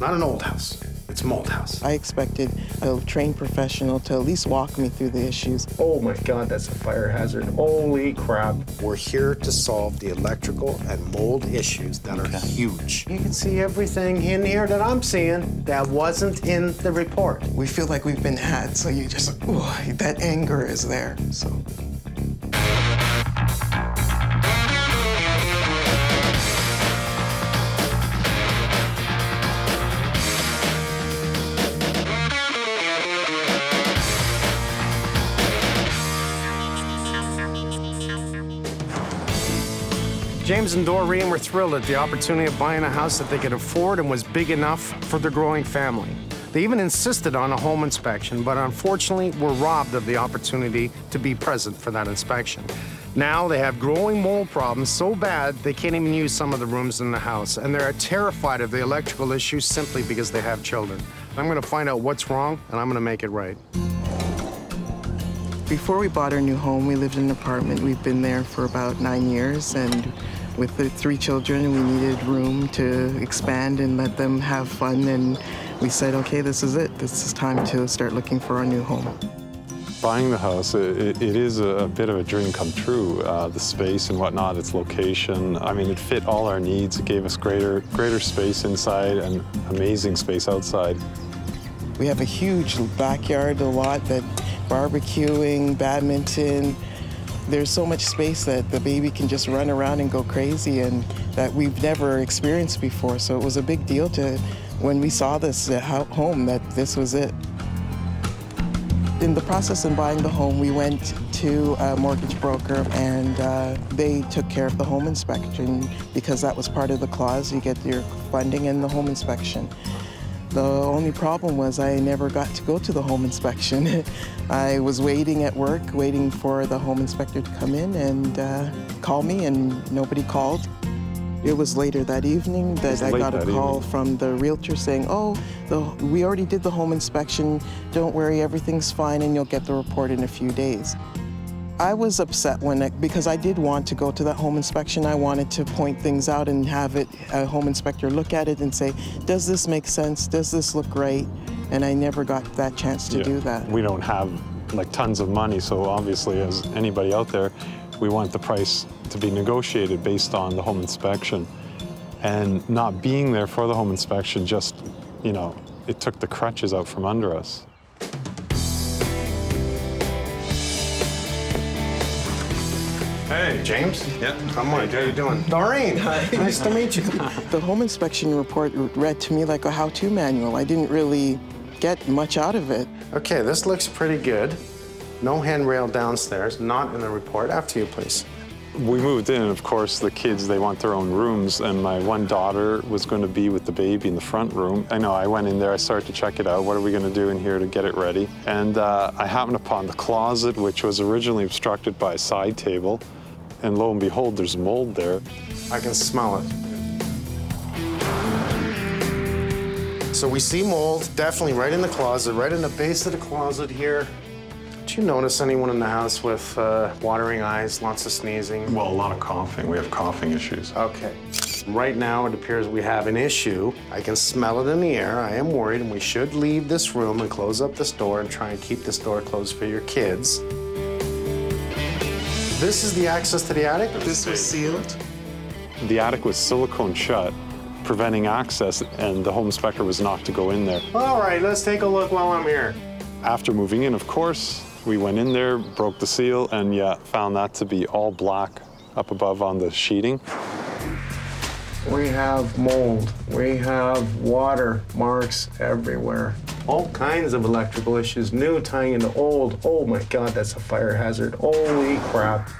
Not an old house. It's an old house. I expected a trained professional to at least walk me through the issues. Oh my God, that's a fire hazard. Holy crap. We're here to solve the electrical and mold issues that are huge. You can see everything in here that I'm seeing that wasn't in the report. We feel like we've been had, so you just, ooh, that anger is there, so. James and Doreen were thrilled at the opportunity of buying a house that they could afford and was big enough for their growing family. They even insisted on a home inspection, but unfortunately were robbed of the opportunity to be present for that inspection. Now they have growing mold problems so bad they can't even use some of the rooms in the house, and they're terrified of the electrical issues simply because they have children. I'm gonna find out what's wrong, and I'm gonna make it right. Before we bought our new home, we lived in an apartment. We've been there for about 9 years, and with the 3 children, we needed room to expand and let them have fun, and we said, okay, this is it. This is time to start looking for our new home. Buying the house, it is a bit of a dream come true. The space and whatnot, its location, I mean, it fit all our needs. It gave us greater space inside and amazing space outside. We have a huge backyard, a lot that barbecuing, badminton. There's so much space that the baby can just run around and go crazy, and that we've never experienced before. So it was a big deal to, when we saw this home, that this was it. In the process of buying the home, we went to a mortgage broker, and they took care of the home inspection, because that was part of the clause. You get your funding and the home inspection. The only problem was I never got to go to the home inspection. I was waiting at work, waiting for the home inspector to come in and call me, and nobody called. It was later that evening that I got a call from the realtor saying, oh, we already did the home inspection. Don't worry, everything's fine, and you'll get the report in a few days. I was upset because I did want to go to that home inspection. I wanted to point things out and have a home inspector look at it and say, does this make sense? Does this look right? And I never got that chance to do that. We don't have like tons of money, so obviously as anybody out there, we want the price to be negotiated based on the home inspection. And not being there for the home inspection just, you know, it took the crutches out from under us. Hey, James. Yeah. I'm Mike. How are you doing? Doreen. Hi. Nice to meet you. The home inspection report read to me like a how-to manual. I didn't really get much out of it. Okay, this looks pretty good. No handrail downstairs, not in the report. After you, please. We moved in, and of course, the kids, they want their own rooms, and my one daughter was going to be with the baby in the front room. I know, I went in there, I started to check it out. What are we going to do in here to get it ready? And I happened upon the closet, which was originally obstructed by a side table. And lo and behold, there's mold there. I can smell it. So we see mold, definitely right in the closet, right in the base of the closet here. Did you notice anyone in the house with watering eyes, lots of sneezing? Well, a lot of coughing. We have coughing issues. Okay. Right now, it appears we have an issue. I can smell it in the air. I am worried, and we should leave this room and close up this door and try and keep this door closed for your kids. This is the access to the attic? This was sealed. The attic was silicone shut, preventing access, and the home inspector was not to go in there. All right, let's take a look while I'm here. After moving in, of course, we went in there, broke the seal, and yeah, found that to be all black up above on the sheeting. We have mold. We have water marks everywhere. All kinds of electrical issues, new tying into old. Oh my God, that's a fire hazard. Holy crap.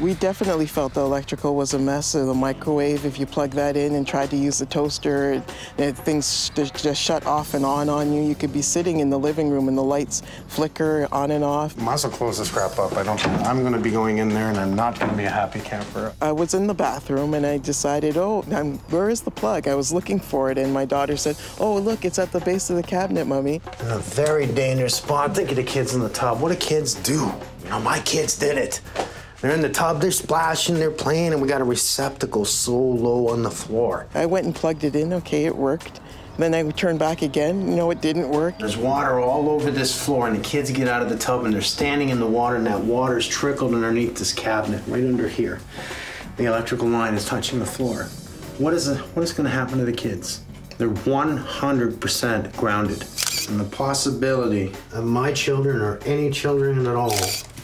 We definitely felt the electrical was a mess. The microwave, if you plug that in and tried to use the toaster, things just shut off and on you. You could be sitting in the living room and the lights flicker on and off. Might as well close this crap up. I'm gonna be going in there, and I'm not gonna be a happy camper. I was in the bathroom and I decided, oh, where is the plug? I was looking for it, and my daughter said, oh, look, it's at the base of the cabinet, Mommy. In a very dangerous spot. Think of the kids in the tub. What do kids do? You know, my kids did it. They're in the tub, they're splashing, they're playing, and we got a receptacle so low on the floor. I went and plugged it in, okay, it worked. Then I would turn back again. No, it didn't work. There's water all over this floor, and the kids get out of the tub, and they're standing in the water, and that water's trickled underneath this cabinet, right under here. The electrical line is touching the floor. What is going to happen to the kids? They're 100% grounded. And the possibility of my children or any children at all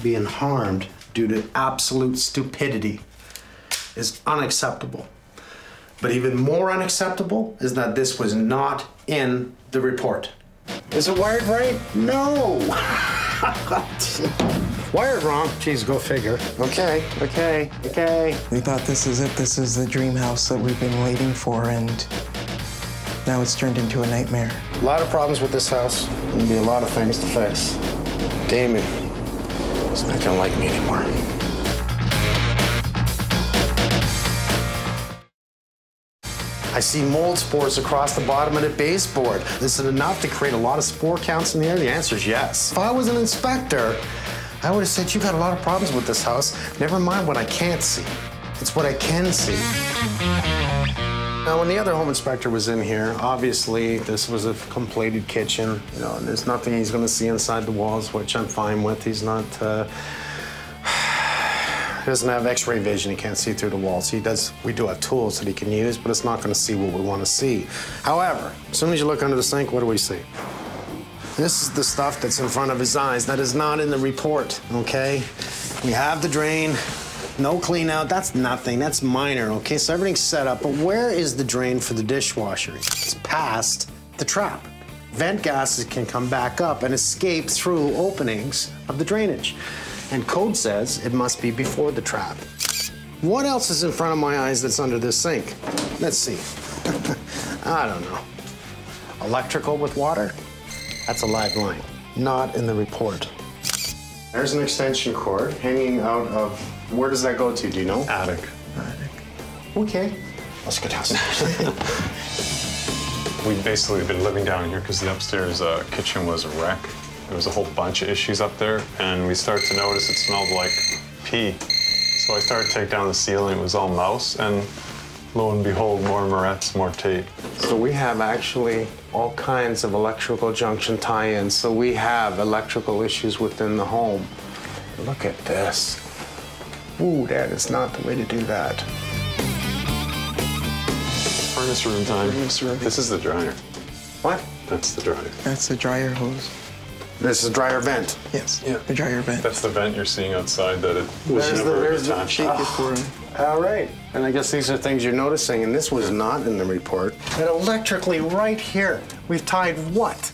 being harmed due to absolute stupidity is unacceptable. But even more unacceptable is that this was not in the report. Is it wired right? No. Wired wrong? Jeez, go figure. Okay. We thought this is it. This is the dream house that we've been waiting for, and now it's turned into a nightmare. A lot of problems with this house. There'll be a lot of things to fix. Damon is not gonna like me anymore. I see mold spores across the bottom of the baseboard. Is it enough to create a lot of spore counts in the air? The answer is yes. If I was an inspector, I would have said, you got a lot of problems with this house. Never mind what I can't see. It's what I can see. Now, when the other home inspector was in here, obviously this was a completed kitchen, you know, and there's nothing he's gonna see inside the walls, which I'm fine with. He's not, he doesn't have X-ray vision. He can't see through the walls. He does. We do have tools that he can use, but it's not going to see what we want to see. However, as soon as you look under the sink, what do we see? This is the stuff that's in front of his eyes. That is not in the report, okay? We have the drain. No clean out. That's nothing. That's minor, okay? So everything's set up. But where is the drain for the dishwasher? It's past the trap. Vent gases can come back up and escape through openings of the drainage. And code says it must be before the trap. What else is in front of my eyes that's under this sink? Let's see. I don't know. Electrical with water? That's a live line. Not in the report. There's an extension cord hanging out of... Where does that go to, do you know? Attic. Okay. Let's go downstairs. We've basically been living down here because the upstairs kitchen was a wreck. There was a whole bunch of issues up there, and we started to notice it smelled like pee. So I started to take down the ceiling. It was all mouse, and lo and behold, more morettes, more tape. So we have actually all kinds of electrical junction tie-ins. So we have electrical issues within the home. Look at this. Ooh, that is not the way to do that. Furnace room time. Furnace room. This is the dryer. What? That's the dryer. That's the dryer hose. This is a dryer vent. Yes, yeah. The dryer vent. That's the vent you're seeing outside that it was never attached. All right. And I guess these are things you're noticing, and this was not in the report. And electrically right here, we've tied what?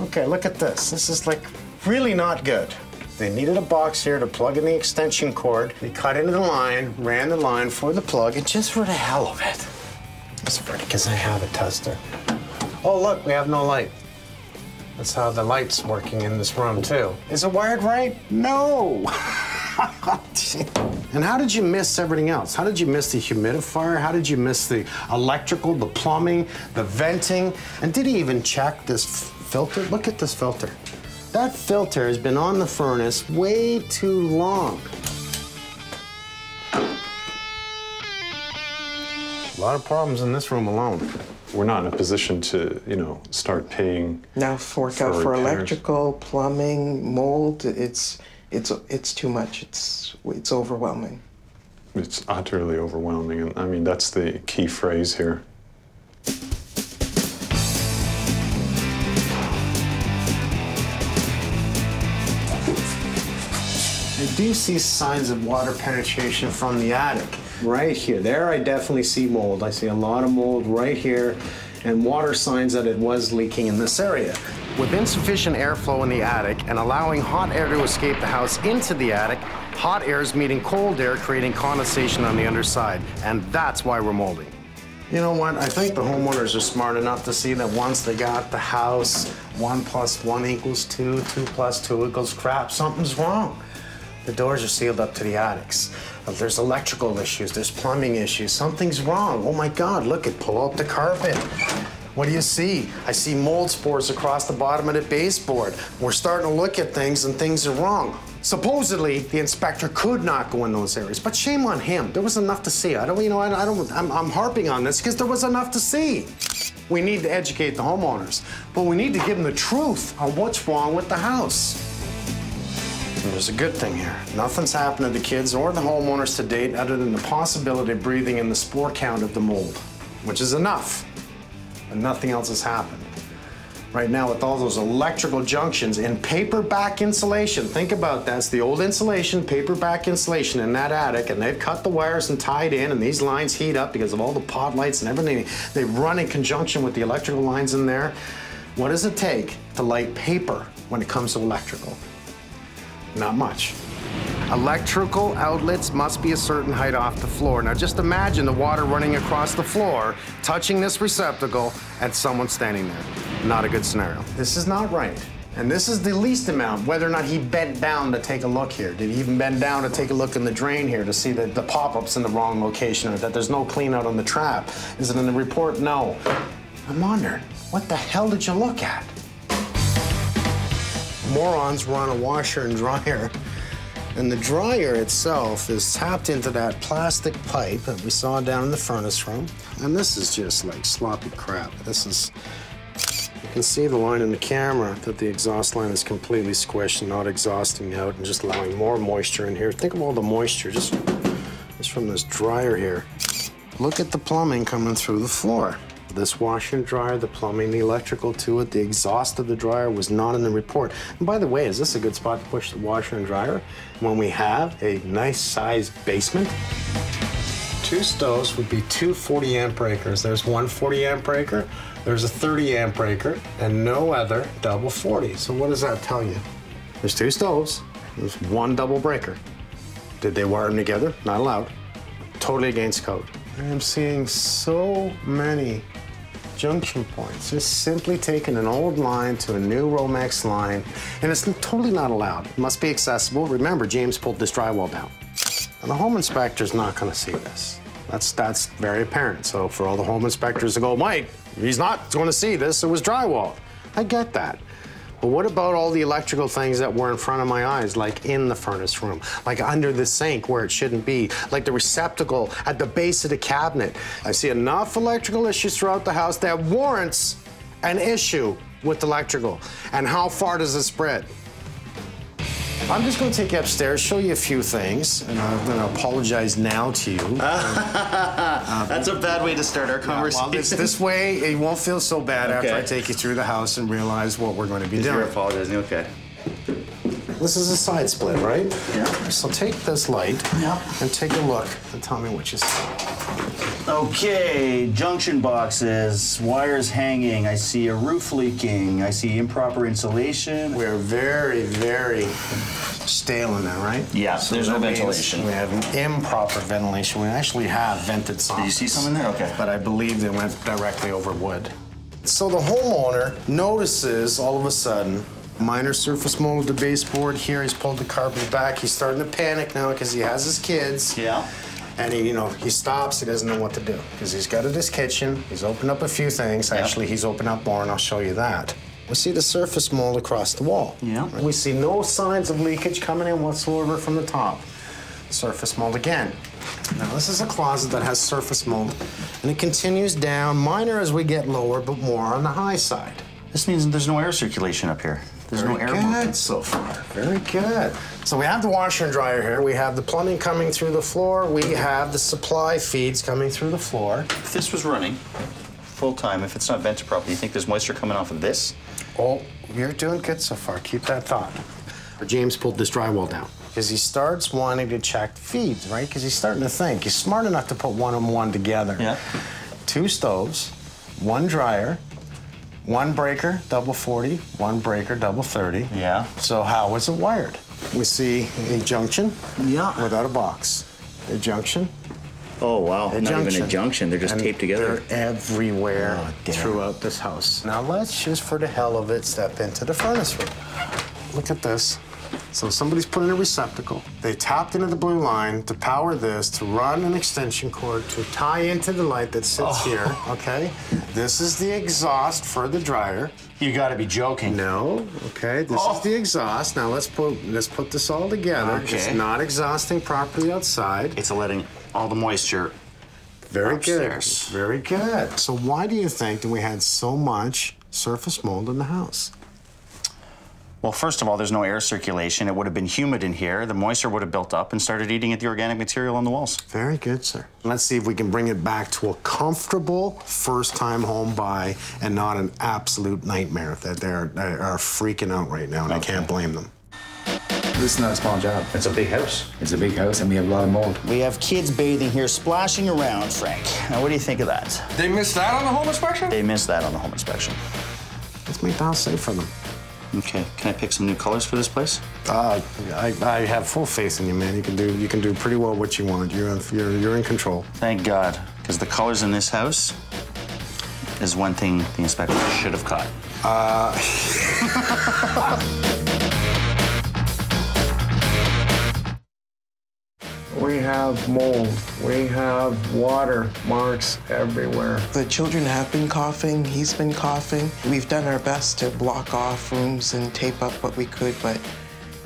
Okay, look at this. This is like really not good. They needed a box here to plug in the extension cord. They cut into the line, ran the line for the plug, and just for the hell of it. Just for it, because I have a tester. Oh, look, we have no light. That's how the light's working in this room, too. Is it wired right? No! And how did you miss everything else? How did you miss the humidifier? How did you miss the electrical, the plumbing, the venting? And did he even check this filter? Look at this filter. That filter has been on the furnace way too long. A lot of problems in this room alone. We're not in a position to, you know, start paying. Now fork out for electrical, plumbing, mold. It's too much. It's overwhelming. It's utterly overwhelming, and I mean that's the key phrase here. I do see signs of water penetration from the attic. Right here. There I definitely see mold. I see a lot of mold right here and water signs that it was leaking in this area. With insufficient airflow in the attic and allowing hot air to escape the house into the attic, hot air is meeting cold air, creating condensation on the underside. And that's why we're molding. You know what? I think the homeowners are smart enough to see that once they got the house, 1 + 1 = 2, 2 + 2 = crap. Something's wrong. The doors are sealed up to the attics. There's electrical issues, there's plumbing issues, something's wrong. Oh my God, look at, pull up the carpet. What do you see? I see mold spores across the bottom of the baseboard. We're starting to look at things and things are wrong. Supposedly, the inspector could not go in those areas, but shame on him. There was enough to see. I'm harping on this because there was enough to see. We need to educate the homeowners, but we need to give them the truth on what's wrong with the house. And there's a good thing here. Nothing's happened to the kids or the homeowners to date other than the possibility of breathing in the spore count of the mold, which is enough, but nothing else has happened. Right now, with all those electrical junctions and paperback insulation, think about that. It's the old insulation, paperback insulation in that attic, and they've cut the wires and tied in, and these lines heat up because of all the pod lights and everything. They run in conjunction with the electrical lines in there. What does it take to light paper when it comes to electrical? Not much. Electrical outlets must be a certain height off the floor. Now just imagine the water running across the floor, touching this receptacle, and someone standing there. Not a good scenario. This is not right. And this is the least amount, whether or not he bent down to take a look here. Did he even bend down to take a look in the drain here to see that the pop-up's in the wrong location or that there's no clean out on the trap? Is it in the report? No. I'm wondering, what the hell did you look at? Morons run a washer and dryer. And the dryer itself is tapped into that plastic pipe that we saw down in the furnace room. And this is just like sloppy crap. This is, you can see the line in the camera that the exhaust line is completely squished and not exhausting out and just allowing more moisture in here. Think of all the moisture just from this dryer here. Look at the plumbing coming through the floor. This washer and dryer, the plumbing, the electrical to it, the exhaust of the dryer was not in the report. And by the way, is this a good spot to push the washer and dryer when we have a nice-sized basement? Two stoves would be two 40-amp breakers. There's one 40-amp breaker, there's a 30-amp breaker, and no other double 40. So what does that tell you? There's two stoves, there's one double breaker. Did they wire them together? Not allowed. Totally against code. I am seeing so many junction points. Just simply taking an old line to a new Romex line, and it's totally not allowed. It must be accessible. Remember, James pulled this drywall down. And the home inspector's not gonna see this. That's very apparent. So for all the home inspectors to go, Mike, he's not gonna see this, it was drywall. I get that. But what about all the electrical things that were in front of my eyes, like in the furnace room, like under the sink where it shouldn't be, like the receptacle at the base of the cabinet? I see enough electrical issues throughout the house that warrants an issue with electrical. And how far does it spread? I'm just going to take you upstairs, show you a few things, and I'm going to apologize now to you. That's a bad way to start our conversation. Well, this way, it won't feel so bad after I take you through the house and realize what we're going to be doing. You're apologizing, okay. This is a side split, right? Yeah. So take this light and take a look and tell me what you see. Okay, junction boxes, wires hanging. I see a roof leaking. I see improper insulation. We're very, very stale in there, right? Yeah, so there's no ventilation. We have improper ventilation. We actually have vented soffits. Did you see some in there? Okay. But I believe they went directly over wood. So the homeowner notices all of a sudden minor surface mold of the baseboard here. He's pulled the carpet back. He's starting to panic now because he has his kids. Yeah. And he, you know, he stops. He doesn't know what to do because he's got it in his kitchen. He's opened up a few things. Yep. Actually, he's opened up more, and I'll show you that. We see the surface mold across the wall. Yeah. We see no signs of leakage coming in whatsoever from the top. Surface mold again. Now, this is a closet that has surface mold, and it continues down, minor as we get lower, but more on the high side. This means there's no air circulation up here. There's no air movement so far. Very good. So we have the washer and dryer here. We have the plumbing coming through the floor. We have the supply feeds coming through the floor. If this was running full time, if it's not vented properly, you think there's moisture coming off of this? Oh, you're doing good so far. Keep that thought. James pulled this drywall down because he starts wanting to check feeds, right? Because he's starting to think. He's smart enough to put one-on-one together. Yeah. Two stoves, one dryer, one breaker, double 40, one breaker, double 30. Yeah. So how was it wired? We see a junction without a box. A junction. Oh, wow. Not even a junction. They're just taped together. They're everywhere throughout this house. Now let's just, for the hell of it, step into the furnace room. Look at this. So somebody's put in a receptacle. They tapped into the blue line to power this, to run an extension cord, to tie into the light that sits here, okay? This is the exhaust for the dryer. You gotta be joking. No, okay, this is the exhaust. Now let's put this all together. Okay. It's not exhausting properly outside. It's letting all the moisture Very upstairs. Good. Very good. So why do you think that we had so much surface mold in the house? Well, first of all, there's no air circulation. It would have been humid in here. The moisture would have built up and started eating at the organic material on the walls. Very good, sir. Let's see if we can bring it back to a comfortable first-time home buy and not an absolute nightmare that they are freaking out right now, and okay. I can't blame them. This is not a small job. It's a big house. It's a big house, and we have a lot of mold. We have kids bathing here, splashing around, Frank. Now, what do you think of that? They missed that on the home inspection? They missed that on the home inspection. Let's make the house safe for them. Okay, can I pick some new colors for this place? I have full faith in you, man. You can do pretty well what you want. You're in control. Thank God, because the colors in this house is one thing the inspector should have caught. We have mold, we have water marks everywhere. The children have been coughing, he's been coughing. We've done our best to block off rooms and tape up what we could, but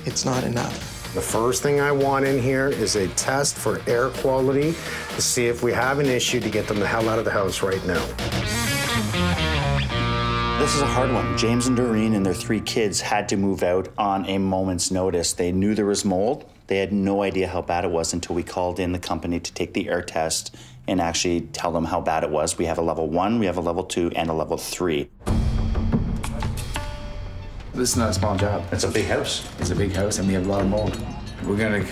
it's not enough. The first thing I want in here is a test for air quality to see if we have an issue to get them the hell out of the house right now. This is a hard one. James and Doreen and their 3 kids had to move out on a moment's notice. They knew there was mold. They had no idea how bad it was until we called in the company to take the air test and actually tell them how bad it was. We have a level 1, we have a level 2, and a level 3. This is not a small job. It's a big house. It's a big house, and we have a lot of mold. We're gonna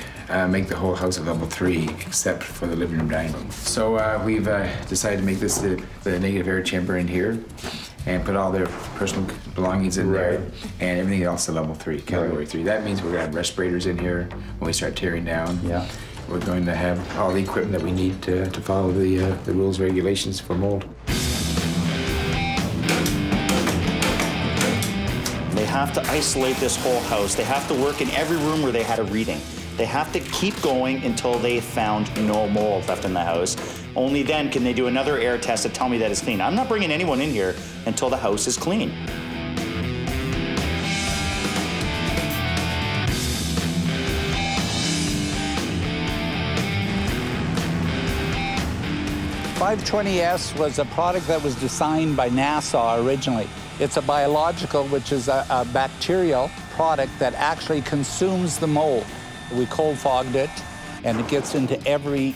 make the whole house a level 3, except for the living room, dining room. So we've decided to make this the negative air chamber in here, and put all their personal belongings in there, and everything else to level 3, category 3. That means we're gonna have respirators in here when we start tearing down. Yeah. We're going to have all the equipment that we need to follow the rules, regulations for mold. They have to isolate this whole house. They have to work in every room where they had a reading. They have to keep going until they found no mold left in the house. Only then can they do another air test to tell me that it's clean. I'm not bringing anyone in here until the house is clean. .520S was a product that was designed by NASA originally. It's a biological, which is a bacterial product that actually consumes the mold. We cold fogged it, and it gets into every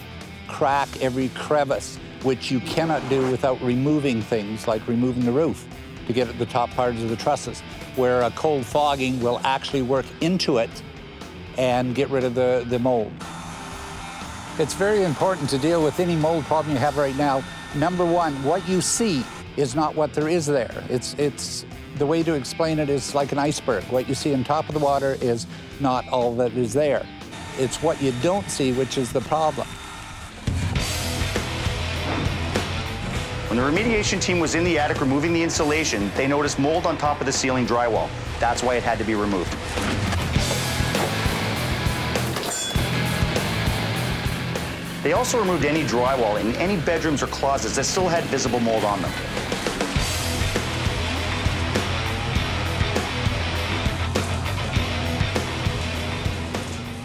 crack, every crevice, which you cannot do without removing things, like removing the roof to get at the top parts of the trusses, where a cold fogging will actually work into it and get rid of the mold. It's very important to deal with any mold problem you have right now. Number 1, what you see is not what there is there. It's the way to explain it is like an iceberg. What you see on top of the water is not all that is there. It's what you don't see, which is the problem. When the remediation team was in the attic removing the insulation, they noticed mold on top of the ceiling drywall. That's why it had to be removed. They also removed any drywall in any bedrooms or closets that still had visible mold on them.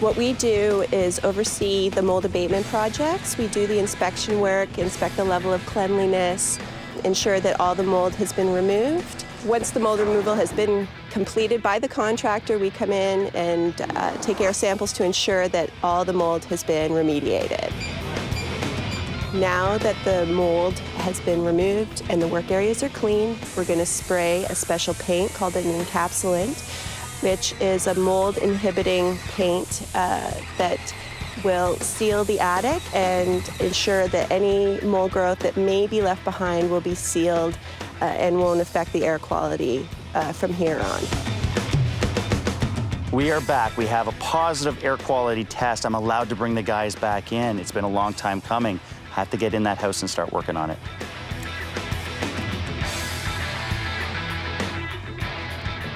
What we do is oversee the mold abatement projects. We do the inspection work, inspect the level of cleanliness, ensure that all the mold has been removed. Once the mold removal has been completed by the contractor, we come in and take air samples to ensure that all the mold has been remediated. Now that the mold has been removed and the work areas are clean, we're going to spray a special paint called an encapsulant, which is a mold-inhibiting paint that will seal the attic and ensure that any mold growth that may be left behind will be sealed and won't affect the air quality from here on. We are back. We have a positive air quality test. I'm allowed to bring the guys back in. It's been a long time coming. I have to get in that house and start working on it.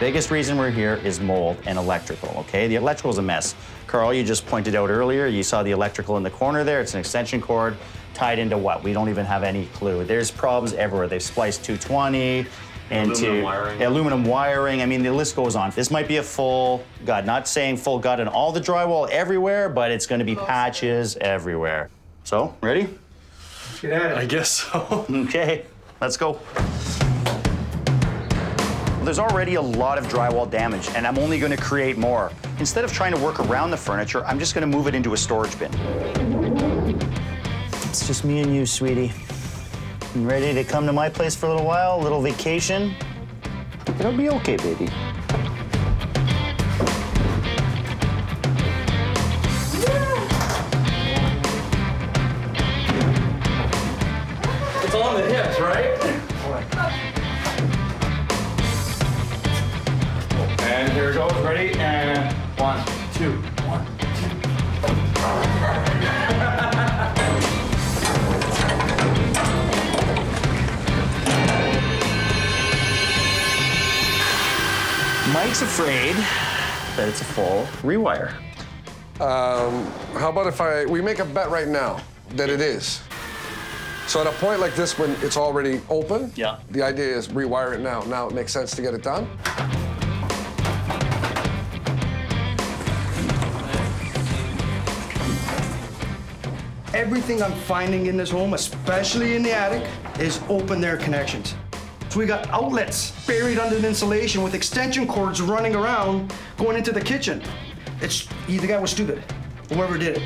Biggest reason we're here is mold and electrical, okay? The electrical's a mess. Carl, you just pointed out earlier, you saw the electrical in the corner there. It's an extension cord tied into what? We don't even have any clue. There's problems everywhere. They've spliced 220 into aluminum wiring. I mean, the list goes on. This might be a full gut, not saying full gut in all the drywall everywhere, but it's gonna be patches everywhere. So, ready? get at it. I guess so. Okay, let's go. There's already a lot of drywall damage, and I'm only going to create more. Instead of trying to work around the furniture, I'm just going to move it into a storage bin. It's just me and you, sweetie. You ready to come to my place for a little while, a little vacation? It'll be okay, baby. It's on the hips, right? And here it goes, ready, and one, two, one, two. Mike's afraid that it's a full rewire. How about if we make a bet right now that it is? So at a point like this when it's already open, yeah. The idea is rewire it now. Now it makes sense to get it done. Everything I'm finding in this home, especially in the attic, is open air connections. So we got outlets buried under the insulation with extension cords running around, going into the kitchen. The guy was stupid, whoever did it.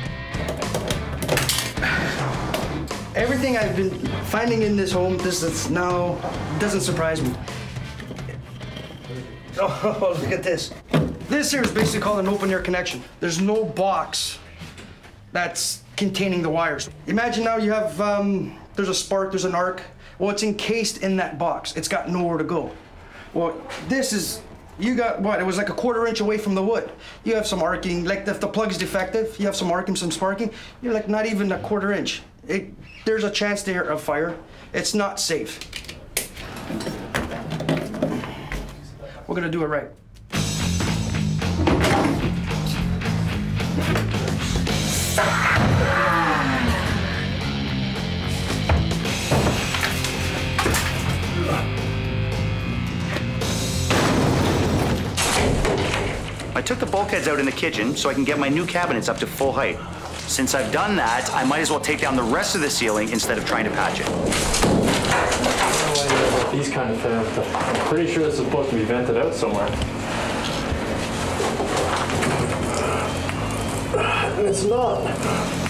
Everything I've been finding in this home, now doesn't surprise me. Oh, look at this. This here is basically called an open air connection. There's no box that's containing the wires. Imagine now you have, there's a spark, there's an arc. Well, it's encased in that box. It's got nowhere to go. Well, this is, you got what? It was like a quarter-inch away from the wood. You have some arcing, like if the plug's defective, you have some arcing, some sparking. You're like not even a quarter-inch. There's a chance there of fire. It's not safe. We're gonna do it right. I took the bulkheads out in the kitchen so I can get my new cabinets up to full height. Since I've done that, I might as well take down the rest of the ceiling instead of trying to patch it. I don't know these kind of things, but I'm pretty sure this is supposed to be vented out somewhere. It's not.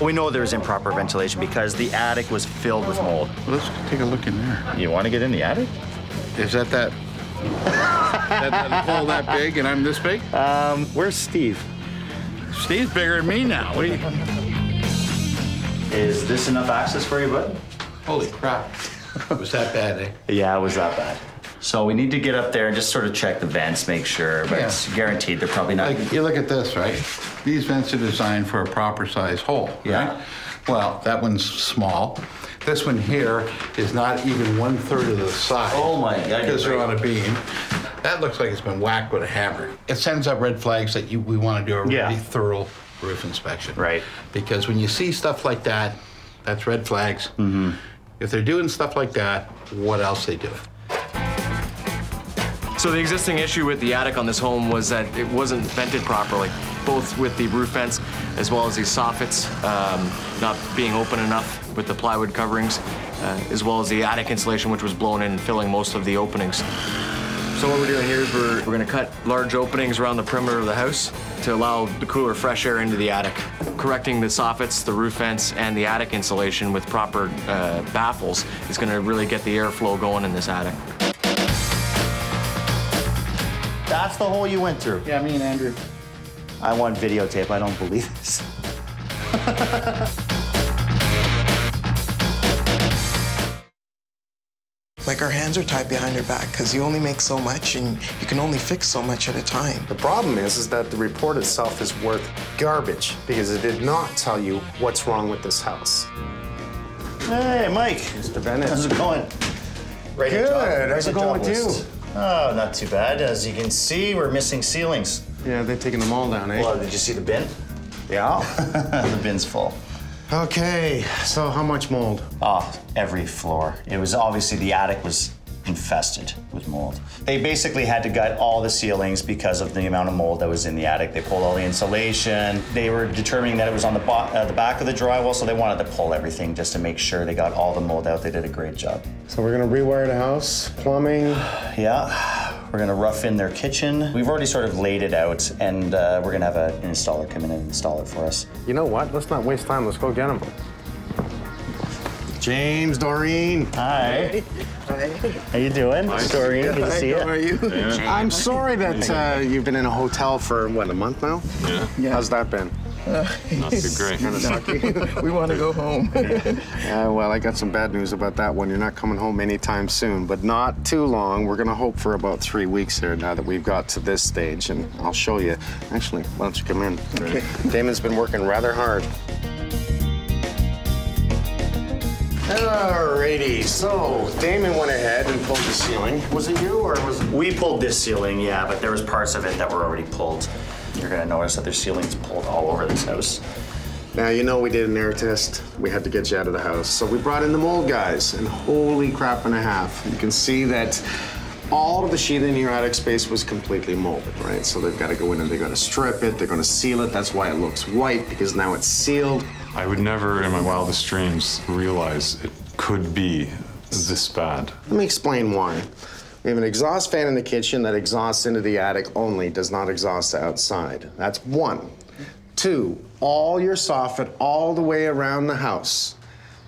We know there's improper ventilation because the attic was filled with mold. Well, let's take a look in there. You want to get in the attic? Is that that hole that big and I'm this big? Where's Steve? Steve's bigger than me now. Is this enough access for you, bud? Holy crap. It was that bad, eh? Yeah, it was that bad. So we need to get up there and just sort of check the vents, make sure, but yeah. It's guaranteed they're probably not. Like, you look at this, right? These vents are designed for a proper size hole, right? Yeah. Well, that one's small. This one here is not even 1/3 of the size. Oh my God. Because they're on a beam. That looks like it's been whacked with a hammer. It sends up red flags that we want to do a really thorough roof inspection. Right. Because when you see stuff like that, that's red flags. Mm-hmm. If they're doing stuff like that, what else they do? So the existing issue with the attic on this home was that it wasn't vented properly, both with the roof vents as well as the soffits not being open enough with the plywood coverings, as well as the attic insulation, which was blown in and filling most of the openings. So what we're doing here is we're going to cut large openings around the perimeter of the house to allow the cooler, fresh air into the attic, correcting the soffits, the roof vents, and the attic insulation with proper baffles is going to really get the airflow going in this attic. That's the hole you went through. Yeah, me and Andrew. I want videotape. I don't believe this. Like, our hands are tied behind our back because you only make so much and you can only fix so much at a time. The problem is that the report itself is worth garbage because it did not tell you what's wrong with this house. Hey, Mike. Mr. Bennett. How's it going? Right. Good. How's it going with you? Oh, not too bad. As you can see, we're missing ceilings. Yeah, they've taken them all down, eh? Well, did you see the bin? Yeah. The bin's full. Okay, so how much mold? Oh, every floor. It was obviously the attic was infested with mold. They basically had to gut all the ceilings because of the amount of mold that was in the attic. They pulled all the insulation. They were determining that it was on the back of the drywall, so they wanted to pull everything just to make sure they got all the mold out. They did a great job. So we're gonna rewire the house, plumbing. Yeah. We're gonna rough in their kitchen. We've already sort of laid it out, and we're gonna have an installer come in and install it for us. You know what? Let's not waste time. Let's go get them. James, Doreen. Hi. Hi. How you doing? Nice. Doreen, good to see you. How are you? Yeah. I'm sorry that you've been in a hotel for, what, a month now? Yeah. How's that been? Not too great. We want to go home. Well, I got some bad news about that one. You're not coming home anytime soon, but not too long. We're going to hope for about 3 weeks here now that we've got to this stage, and I'll show you. Actually, why don't you come in? Okay. Damon's been working rather hard. Alrighty, so Damon went ahead and pulled the ceiling. Was it you or was it? We pulled this ceiling, yeah, but there was parts of it that were already pulled. You're gonna notice that there's ceilings pulled all over this house. Now, you know we did an air test. We had to get you out of the house. So we brought in the mold guys, and holy crap and a half. You can see that all of the sheathing in your attic space was completely molded, right? So they've gotta go in and they gotta strip it, they're gonna seal it. That's why it looks white, because now it's sealed. I would never in my wildest dreams realize it could be this bad. Let me explain why. We have an exhaust fan in the kitchen that exhausts into the attic only, does not exhaust outside. That's one. Two, all your soffit all the way around the house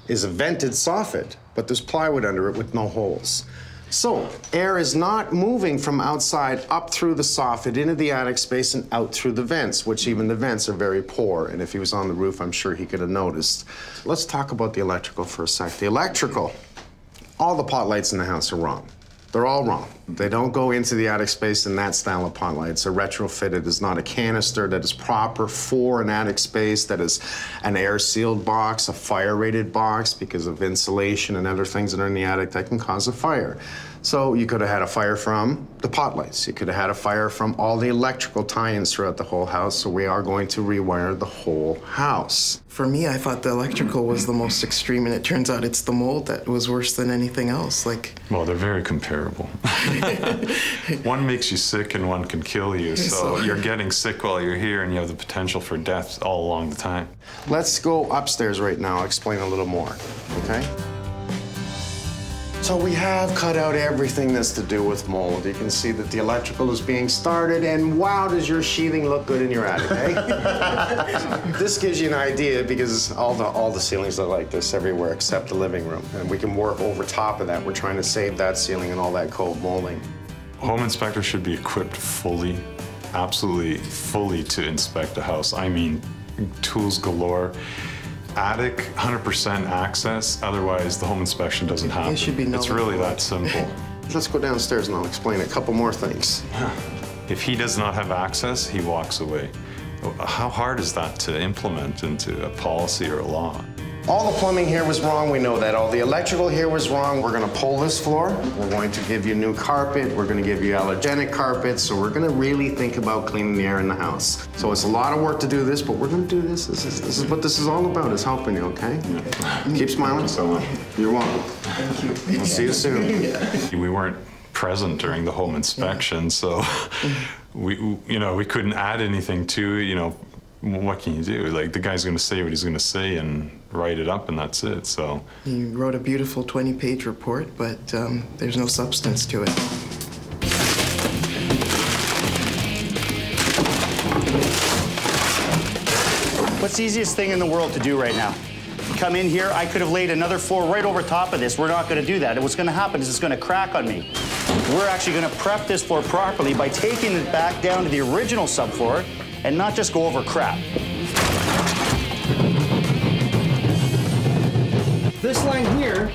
is a vented soffit, but there's plywood under it with no holes. So air is not moving from outside up through the soffit into the attic space and out through the vents, which even the vents are very poor. And if he was on the roof, I'm sure he could have noticed. Let's talk about the electrical for a sec. The electrical, all the pot lights in the house are wrong. They're all wrong. They don't go into the attic space in that style of pot light. It's a retrofit. It is not a canister that is proper for an attic space. That is an air-sealed box, a fire-rated box, because of insulation and other things that are in the attic that can cause a fire. So you could have had a fire from the pot lights. You could have had a fire from all the electrical tie-ins throughout the whole house, so we are going to rewire the whole house. For me, I thought the electrical was the most extreme, and it turns out it's the mold that was worse than anything else. Like, well, they're very comparable. One makes you sick and one can kill you, so you're getting sick while you're here, and you have the potential for death all along the time. Let's go upstairs right now. I'll explain a little more, okay? So we have cut out everything that's to do with mold. You can see that the electrical is being started, and wow, does your sheathing look good in your attic, eh? This gives you an idea, because all the ceilings look like this everywhere except the living room, and we can work over top of that. We're trying to save that ceiling and all that cold molding. Home inspectors should be equipped fully, absolutely fully, to inspect a house. I mean, tools galore. Attic, 100% access, otherwise the home inspection doesn't happen. It should be no it's really point. That simple. Let's go downstairs and I'll explain a couple more things. If he does not have access, he walks away. How hard is that to implement into a policy or a law? All the plumbing here was wrong, we know that. All the electrical here was wrong. We're gonna pull this floor. We're going to give you new carpet. We're gonna give you allergenic carpet. So we're gonna really think about cleaning the air in the house. So it's a lot of work to do this, but we're gonna do this. This is what this is all about, is helping you, okay? Yeah. Keep smiling. You're welcome. Thank you. We'll see you soon. Yeah. We weren't present during the home inspection, so we couldn't add anything to, what can you do? Like, the guy's gonna say what he's gonna say and write it up, and that's it, so. You wrote a beautiful 20-page report, but there's no substance to it. What's the easiest thing in the world to do right now? Come in here, I could have laid another floor right over top of this. We're not gonna do that. And what's gonna happen is it's gonna crack on me. We're actually gonna prep this floor properly by taking it back down to the original subfloor, and not just go over crap. This line here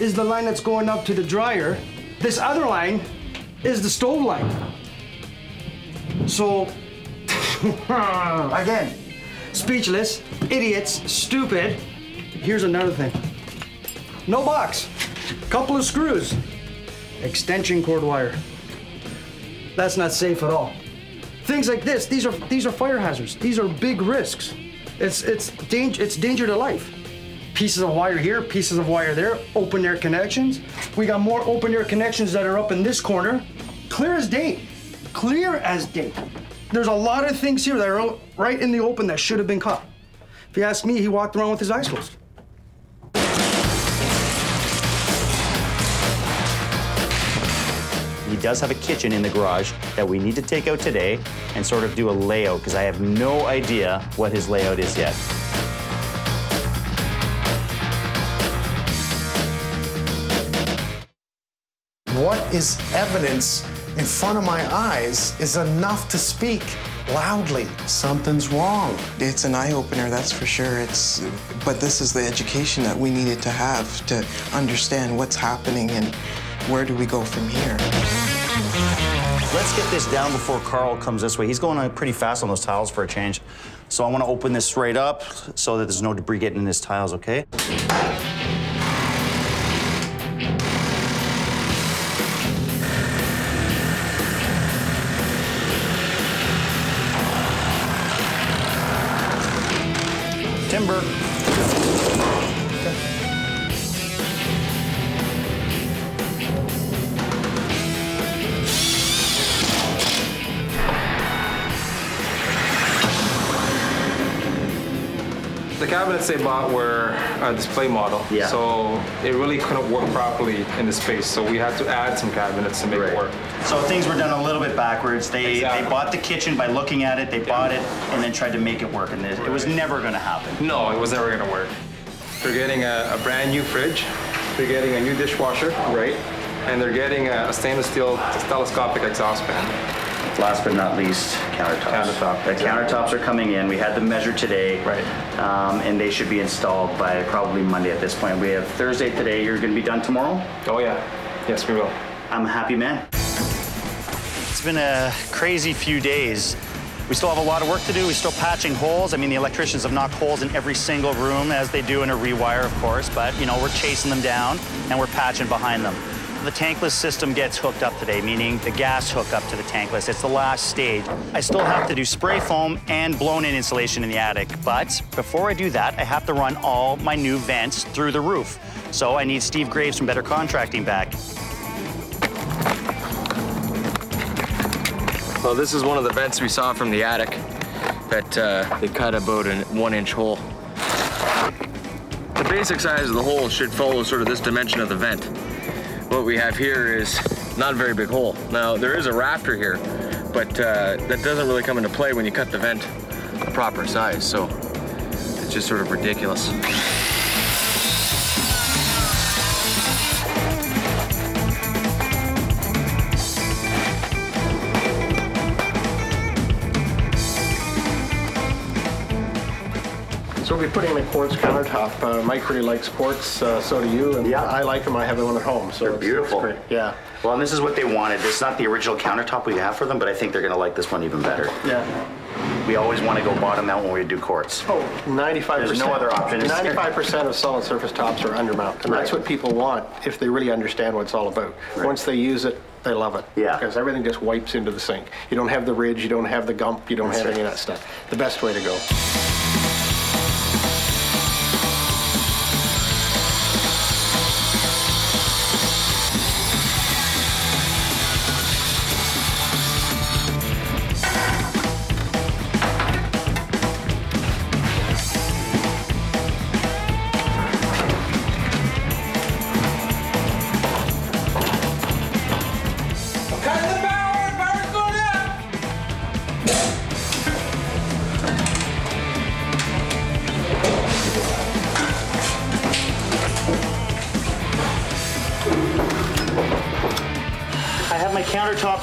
is the line that's going up to the dryer. This other line is the stove line. So, again, speechless, idiots, stupid. Here's another thing. No box, couple of screws, extension cord wire. That's not safe at all. Things like this, these are fire hazards. These are big risks. It's danger to life. Pieces of wire here, pieces of wire there, open air connections. We got more open air connections that are up in this corner. Clear as day, clear as day. There's a lot of things here that are right in the open that should have been caught. If you ask me, he walked around with his eyes closed. He does have a kitchen in the garage that we need to take out today and sort of do a layout, because I have no idea what his layout is yet. What is evidence in front of my eyes is enough to speak loudly. Something's wrong. It's an eye-opener, that's for sure. But this is the education that we needed to have to understand what's happening and where do we go from here. Let's get this down before Carl comes this way. He's going on pretty fast on those tiles for a change. So I want to open this straight up so that there's no debris getting in his tiles, okay? Timber. The cabinets they bought were a display model, yeah. So it really couldn't work properly in the space, so we had to add some cabinets to make it work. So things were done a little bit backwards. They bought the kitchen by looking at it, they bought it, and then tried to make it work, and it was never going to happen. No, it was never going to work. They're getting a brand new fridge, they're getting a new dishwasher, right, and they're getting a stainless steel telescopic exhaust fan. Last but not least, countertops. The countertops are coming in. We had them measured today, right? And they should be installed by probably Monday at this point. We have Thursday today. You're going to be done tomorrow? Oh, yeah. Yes, we will. I'm a happy man. It's been a crazy few days. We still have a lot of work to do. We're still patching holes. I mean, the electricians have knocked holes in every single room, as they do in a rewire, of course. But, you know, we're chasing them down, and we're patching behind them. The tankless system gets hooked up today, meaning the gas hookup to the tankless. It's the last stage. I still have to do spray foam and blown-in insulation in the attic, but before I do that, I have to run all my new vents through the roof. So I need Steve Graves from Better Contracting back. Well, this is one of the vents we saw from the attic that they cut about a 1-inch hole. The basic size of the hole should follow sort of this dimension of the vent. What we have here is not a very big hole. Now, there is a rafter here, but that doesn't really come into play when you cut the vent the proper size, so it's just sort of ridiculous. So we'll be putting in a quartz countertop. Mike really likes quartz, so do you, and yeah. I like them. I have one at home, so they're beautiful. It's great. Yeah. Well, and this is what they wanted. This is not the original countertop we have for them, but I think they're going to like this one even better. Yeah. We always want to go bottom out when we do quartz. Oh, 95%. There's no other option. 95% of solid surface tops are undermount, and that's what people want if they really understand what it's all about. Right. Once they use it, they love it. Yeah. Because everything just wipes into the sink. You don't have the ridge, you don't have the gump, you don't have any of that stuff. The best way to go.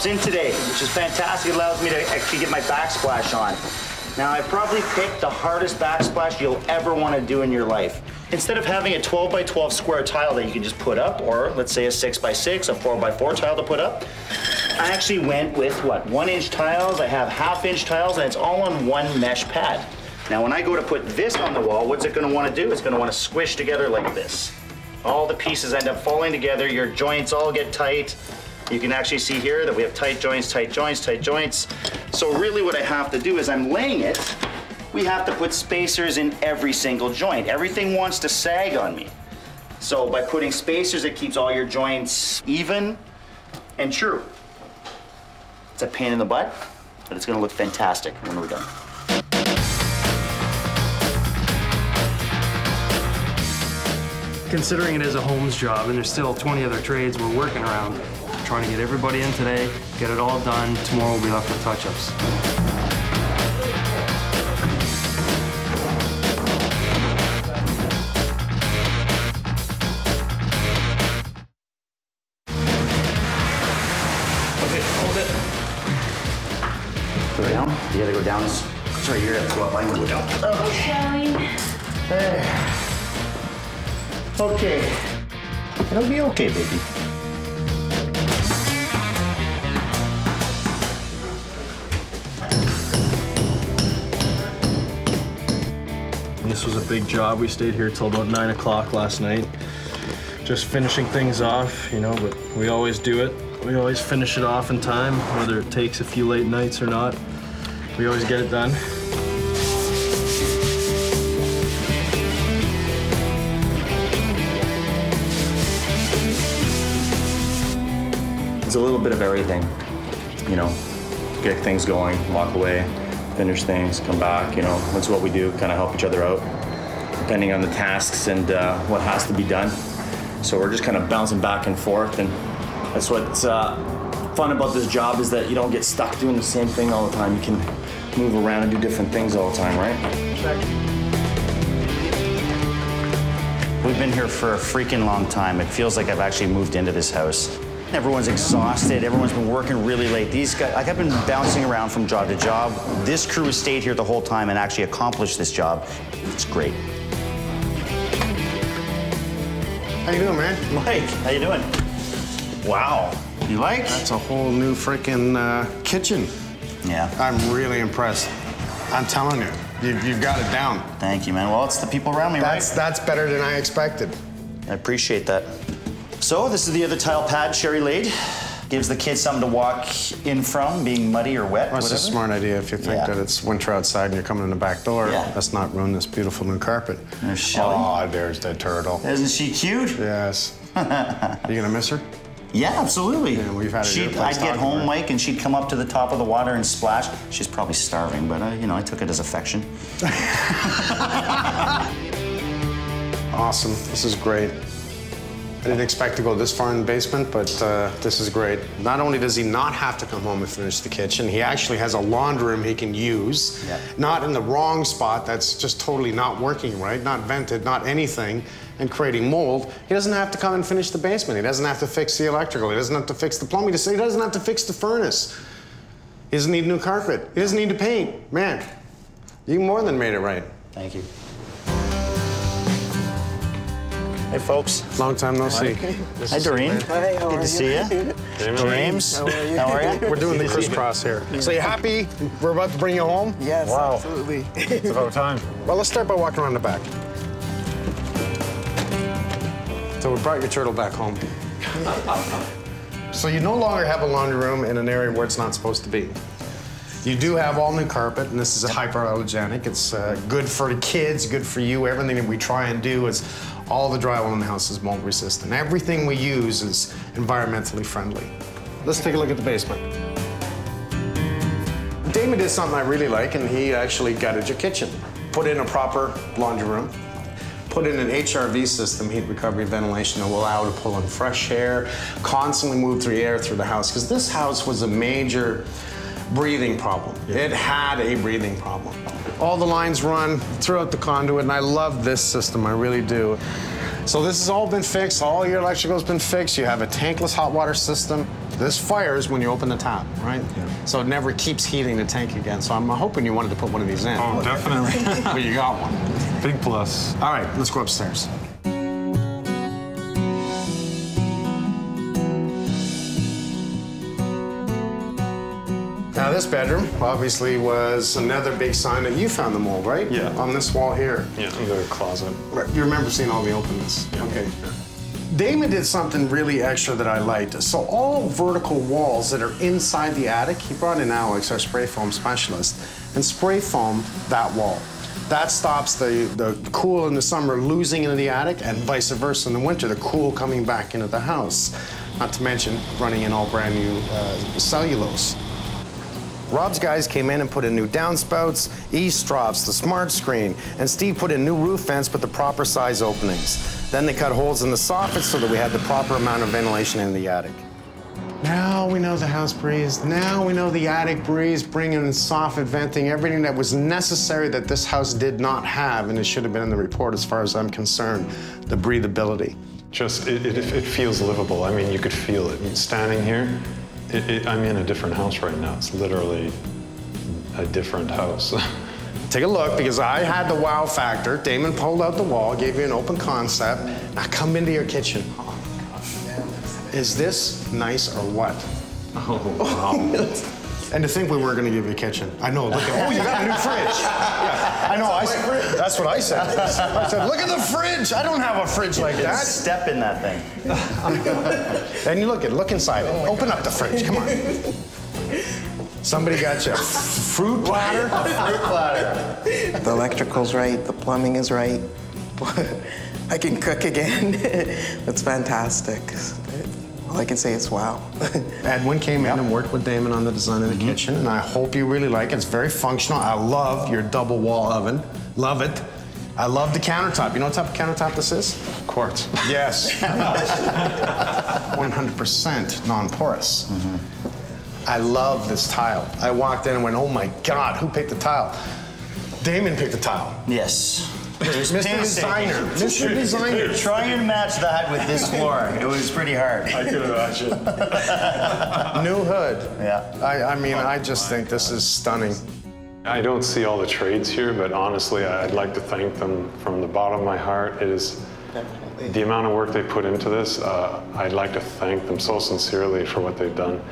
In today, which is fantastic. It allows me to actually get my backsplash on. Now, I've probably picked the hardest backsplash you'll ever want to do in your life. Instead of having a 12 by 12 square tile that you can just put up, or let's say a 6 by 6, a 4 by 4 tile to put up, I actually went with, what, 1-inch tiles. I have 1/2-inch tiles, and it's all on one mesh pad. Now, when I go to put this on the wall, what's it going to want to do? It's going to want to squish together like this. All the pieces end up falling together. Your joints all get tight. You can actually see here that we have tight joints, tight joints, tight joints. So really what I have to do is I'm laying it we have to put spacers in every single joint. Everything wants to sag on me. So by putting spacers, it keeps all your joints even and true. It's a pain in the butt, but it's gonna look fantastic when we're done. Considering it is a Holmes job and there's still 20 other trades we're working around, trying to get everybody in today, get it all done. Tomorrow we'll be left with touch-ups. Okay, hold it. Go down? You gotta go down. Sorry, you're gonna have to go up. I'm gonna go down. Okay. There. Okay. It'll be okay, baby. This was a big job. We stayed here till about 9 o'clock last night, just finishing things off, you know, but we always do it. We always finish it off in time, whether it takes a few late nights or not. We always get it done. It's a little bit of everything, you know, get things going, walk away, finish things, come back, you know, that's what we do, kind of help each other out, depending on the tasks and what has to be done. So we're just kind of bouncing back and forth, and that's what's fun about this job, is that you don't get stuck doing the same thing all the time. You can move around and do different things all the time, right? We've been here for a freaking long time. It feels like I've actually moved into this house. Everyone's exhausted. Everyone's been working really late. These guys, like, I've been bouncing around from job to job. This crew has stayed here the whole time and actually accomplished this job. It's great. How you doing, man? Mike, how you doing? Wow. You like? That's a whole new freaking kitchen. Yeah. I'm really impressed. I'm telling you, you've got it down. Thank you, man. Well, it's the people around me, right? That's better than I expected. I appreciate that. So this is the other tile pad Sherry laid. Gives the kids something to walk in from, being muddy or wet. Well, it's a smart idea if you think that it's winter outside and you're coming in the back door. Yeah. Let's not ruin this beautiful new carpet. There's Shelly. Oh, there's the turtle. Isn't she cute? Yes. Are you gonna miss her? Yeah, absolutely. Yeah, we've had I'd get home, Mike, and she'd come up to the top of the water and splash. She's probably starving, but you know, I took it as affection. Awesome. This is great. I didn't expect to go this far in the basement, but this is great. Not only does he not have to come home and finish the kitchen, he actually has a laundry room he can use, not in the wrong spot that's just totally not working right, not vented, not anything, and creating mold. He doesn't have to come and finish the basement. He doesn't have to fix the electrical. He doesn't have to fix the plumbing. He doesn't have to fix the furnace. He doesn't need new carpet. He doesn't need to paint. Man, you more than made it right. Thank you. Hey, folks. Long time no see. Hi, Doreen. Hi, how are you? Good to see you. James, how are you? How are you? We're doing the crisscross here. So you happy we're about to bring you home? Yes, absolutely. It's about time. Well, let's start by walking around the back. So we brought your turtle back home. So you no longer have a laundry room in an area where it's not supposed to be. You do have all new carpet, and this is hypoallergenic. It's good for the kids, good for you. Everything that we try and do is, all the drywall in the house is mold resistant. Everything we use is environmentally friendly. Let's take a look at the basement. Damon did something I really like, and he actually gutted your kitchen. Put in a proper laundry room, put in an HRV system, heat recovery ventilation, that will allow to pull in fresh air, constantly move the air through the house, because this house was a major breathing problem. It had a breathing problem. All the lines run throughout the conduit, and I love this system, I really do. So this has all been fixed, all your electrical's been fixed, you have a tankless hot water system. This fires when you open the tap, right? Yeah. So it never keeps heating the tank again, so I'm hoping you wanted to put one of these in. Oh, definitely. But you got one. Big plus. All right, let's go upstairs. Now, this bedroom obviously was another big sign that you found the mold, right? Yeah. On this wall here. Yeah, in the closet. Right. You remember seeing all the openness. Yeah. Okay. Yeah. Damon did something really extra that I liked. So all vertical walls that are inside the attic, he brought in Alex, our spray foam specialist, and spray foam that wall. That stops the cool in the summer losing into the attic and vice versa in the winter, the cool coming back into the house. Not to mention running in all brand new cellulose. Rob's guys came in and put in new downspouts, eavesdrops, the smart screen, and Steve put in new roof vents with the proper size openings. Then they cut holes in the soffits so that we had the proper amount of ventilation in the attic. Now we know the house breeze. Now we know the attic breeze, bringing in soffit venting, everything that was necessary that this house did not have, and it should have been in the report as far as I'm concerned, the breathability. Just, it feels livable. I mean, you could feel it. I mean, standing here, I'm in a different house right now. It's literally a different house. Take a look, because I had the wow factor. Damon pulled out the wall, gave you an open concept. Now come into your kitchen. Is this nice or what? Oh, wow. And to think we weren't going to give you a kitchen. I know, look at, oh, you got a new fridge. Yeah, I know, I said, that's what I said. I said, look at the fridge. I don't have a fridge like that. Step in that thing. And you look inside. Oh, open up the fridge, come on. Somebody got you a fruit platter? A fruit platter. The electrical's right, the plumbing is right. I can cook again. It's fantastic. All I can say is wow. Edwin came in and worked with Damon on the design of the kitchen, and I hope you really like it. It's very functional. I love your double wall oven. Love it. I love the countertop. You know what type of countertop this is? Quartz. Yes. 100% non-porous. I love this tile. I walked in and went, oh my God, who picked the tile? Damon picked the tile. Yes. Mr. Designer. Mr. Designer. Try and match that with this floor. It was pretty hard. I could imagine. New hood. Yeah. I mean, I just think this is stunning. I don't see all the trades here, but honestly, I'd like to thank them from the bottom of my heart. It is the amount of work they put into this. I'd like to thank them so sincerely for what they've done.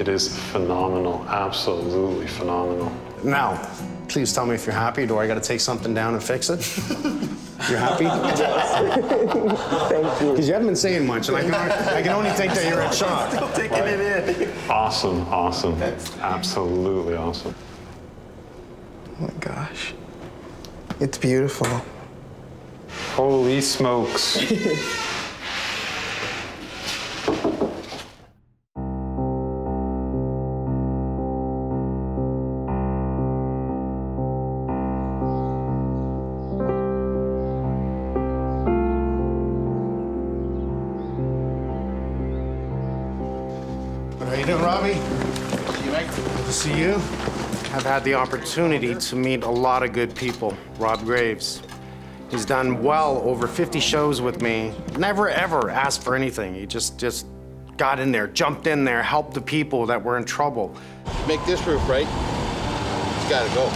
It is phenomenal. Absolutely phenomenal. Now, please tell me if you're happy. Do I got to take something down and fix it? You're happy? Yes. Thank you. Because you haven't been saying much, and I can only think that you're in shock. Still taking it in. Awesome, awesome. Absolutely awesome. Oh my gosh. It's beautiful. Holy smokes. I've had the opportunity to meet a lot of good people. Rob Graves. He's done well over 50 shows with me. Never ever asked for anything. He just got in there, jumped in there, helped the people that were in trouble. Make this roof right, it's gotta go.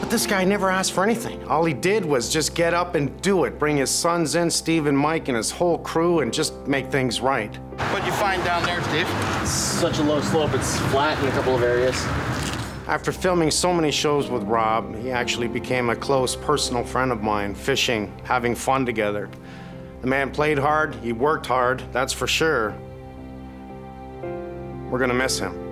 But this guy never asked for anything. All he did was just get up and do it. Bring his sons in, Steve and Mike and his whole crew, and just make things right. What you find down there, Steve? It's such a low slope, it's flat in a couple of areas. After filming so many shows with Rob, he actually became a close personal friend of mine, fishing, having fun together. The man played hard, he worked hard, that's for sure. We're gonna miss him.